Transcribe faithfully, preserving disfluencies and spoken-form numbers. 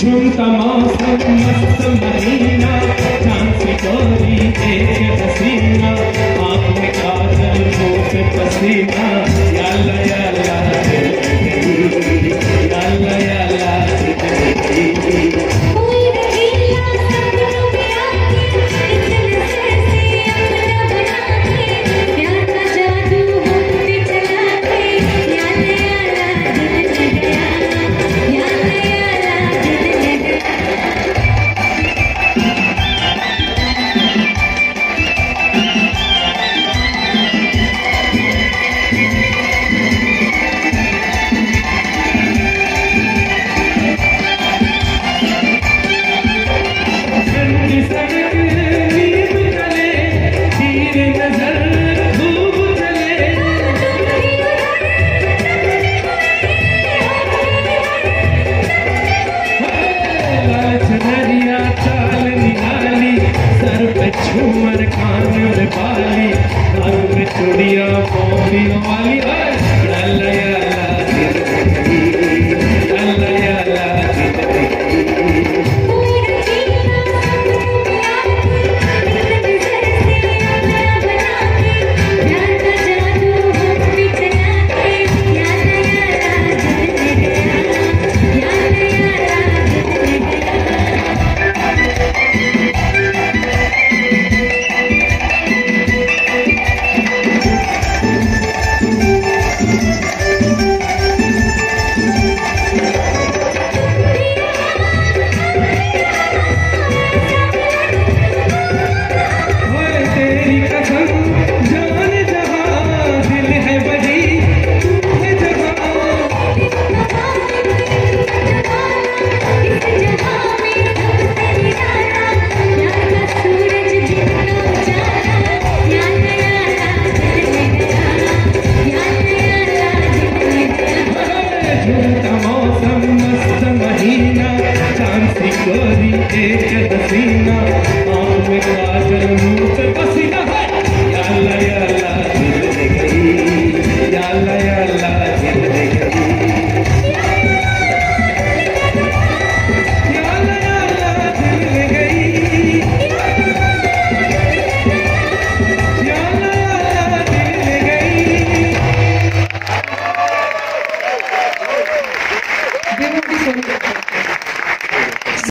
झुमता मौसम मस्त महीना, चांद की डोरी देखे हसीना, आँख में काजल मुँह पे पसीना, याला याला याला याला झूमर कान रे बाली, दारू पे चूड़िया पौड़ियों वाली, लाला याला लाला याला झूमता मौसम मस्त महीना, चांद की डोरी देखे हसीना, आँख में काजल मुँह पे पसीना, याला याला याला याला Thank you.